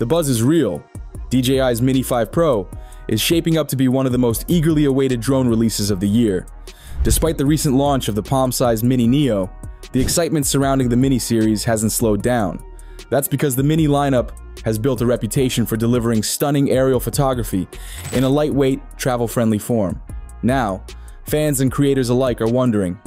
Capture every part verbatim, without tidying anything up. The buzz is real. D J I's Mini five Pro is shaping up to be one of the most eagerly awaited drone releases of the year. Despite the recent launch of the palm-sized Mini Neo, the excitement surrounding the Mini series hasn't slowed down. That's because the Mini lineup has built a reputation for delivering stunning aerial photography in a lightweight, travel-friendly form. Now, fans and creators alike are wondering,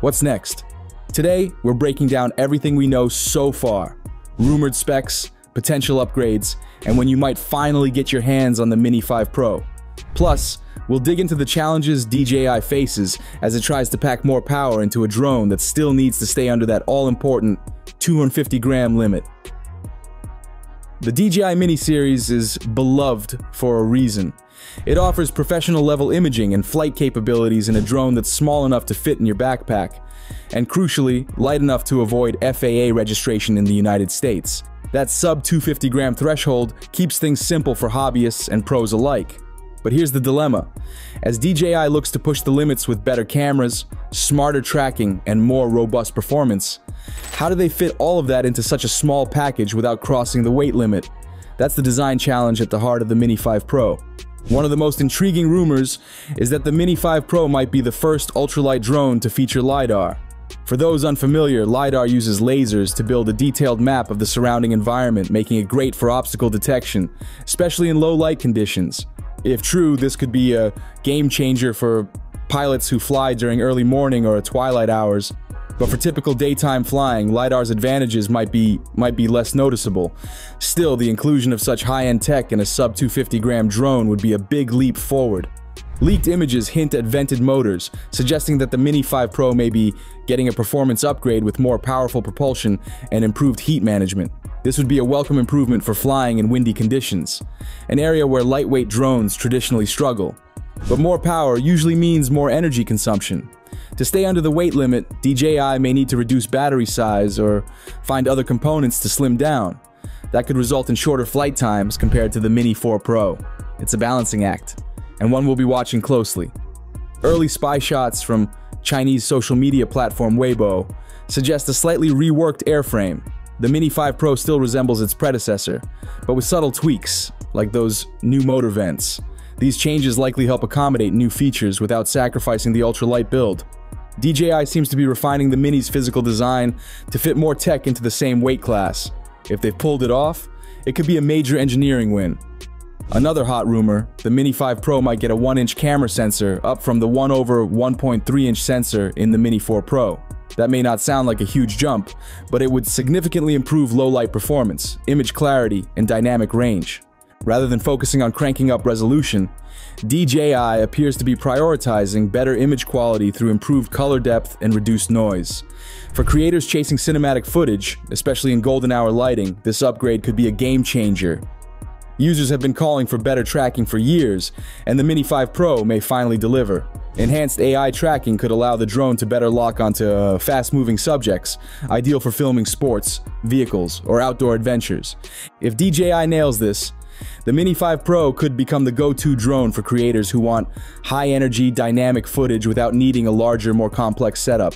what's next? Today, we're breaking down everything we know so far: rumored specs, potential upgrades, and when you might finally get your hands on the Mini five Pro. Plus, we'll dig into the challenges D J I faces as it tries to pack more power into a drone that still needs to stay under that all-important two hundred fifty gram limit. The D J I Mini series is beloved for a reason. It offers professional-level imaging and flight capabilities in a drone that's small enough to fit in your backpack, and crucially, light enough to avoid F A A registration in the United States. That sub two hundred fifty gram threshold keeps things simple for hobbyists and pros alike. But here's the dilemma. As D J I looks to push the limits with better cameras, smarter tracking, and more robust performance, how do they fit all of that into such a small package without crossing the weight limit? That's the design challenge at the heart of the Mini five Pro. One of the most intriguing rumors is that the Mini five Pro might be the first ultralight drone to feature LiDAR. For those unfamiliar, LiDAR uses lasers to build a detailed map of the surrounding environment, making it great for obstacle detection, especially in low light conditions. If true, this could be a game changer for pilots who fly during early morning or twilight hours. But for typical daytime flying, LiDAR's advantages might be might be less noticeable. Still, the inclusion of such high-end tech in a sub two hundred fifty gram drone would be a big leap forward. Leaked images hint at vented motors, suggesting that the Mini five Pro may be getting a performance upgrade with more powerful propulsion and improved heat management. This would be a welcome improvement for flying in windy conditions, an area where lightweight drones traditionally struggle. But more power usually means more energy consumption. To stay under the weight limit, D J I may need to reduce battery size or find other components to slim down. That could result in shorter flight times compared to the Mini four Pro. It's a balancing act, and one we'll be watching closely. Early spy shots from Chinese social media platform Weibo suggest a slightly reworked airframe. The Mini five Pro still resembles its predecessor, but with subtle tweaks, like those new motor vents. These changes likely help accommodate new features without sacrificing the ultralight build. D J I seems to be refining the Mini's physical design to fit more tech into the same weight class. If they've pulled it off, it could be a major engineering win. Another hot rumor, the Mini five Pro might get a one inch camera sensor up from the one over one point three inch sensor in the Mini four Pro. That may not sound like a huge jump, but it would significantly improve low-light performance, image clarity, and dynamic range. Rather than focusing on cranking up resolution, D J I appears to be prioritizing better image quality through improved color depth and reduced noise. For creators chasing cinematic footage, especially in golden hour lighting, this upgrade could be a game changer. Users have been calling for better tracking for years, and the Mini five Pro may finally deliver. Enhanced A I tracking could allow the drone to better lock onto uh, fast-moving subjects, ideal for filming sports, vehicles, or outdoor adventures. If D J I nails this, the Mini five Pro could become the go-to drone for creators who want high-energy, dynamic footage without needing a larger, more complex setup.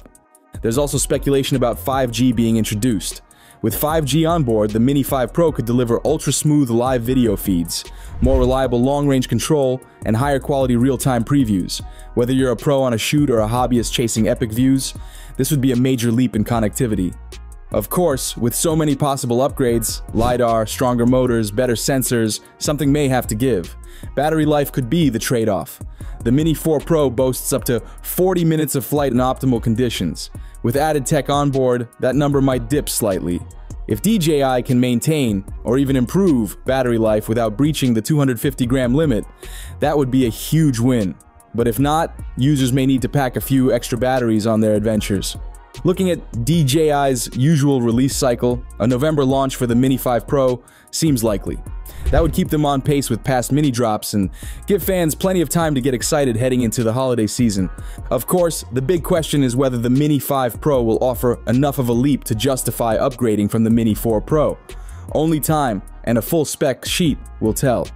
There's also speculation about five G being introduced. With five G on board, the Mini five Pro could deliver ultra-smooth live video feeds, more reliable long-range control, and higher quality real-time previews. Whether you're a pro on a shoot or a hobbyist chasing epic views, this would be a major leap in connectivity. Of course, with so many possible upgrades, LiDAR, stronger motors, better sensors, something may have to give. Battery life could be the trade-off. The Mini four Pro boasts up to forty minutes of flight in optimal conditions. With added tech on board, that number might dip slightly. If D J I can maintain, or even improve, battery life without breaching the two hundred fifty gram limit, that would be a huge win. But if not, users may need to pack a few extra batteries on their adventures. Looking at D J I's usual release cycle, a November launch for the Mini five Pro seems likely. That would keep them on pace with past Mini drops and give fans plenty of time to get excited heading into the holiday season. Of course, the big question is whether the Mini five Pro will offer enough of a leap to justify upgrading from the Mini four Pro. Only time and a full spec sheet will tell.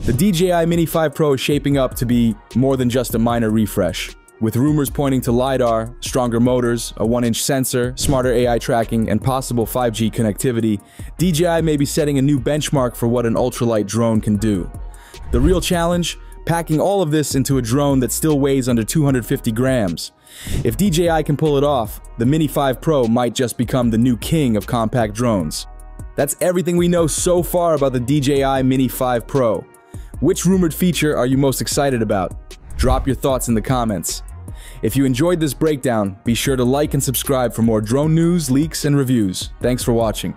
The D J I Mini five Pro is shaping up to be more than just a minor refresh. with rumors pointing to LiDAR, stronger motors, a one inch sensor, smarter A I tracking, and possible five G connectivity, D J I may be setting a new benchmark for what an ultralight drone can do. The real challenge? Packing all of this into a drone that still weighs under two hundred fifty grams. If D J I can pull it off, the Mini five Pro might just become the new king of compact drones. That's everything we know so far about the D J I Mini five Pro. Which rumored feature are you most excited about? Drop your thoughts in the comments. If you enjoyed this breakdown, be sure to like and subscribe for more drone news, leaks, and reviews. Thanks for watching.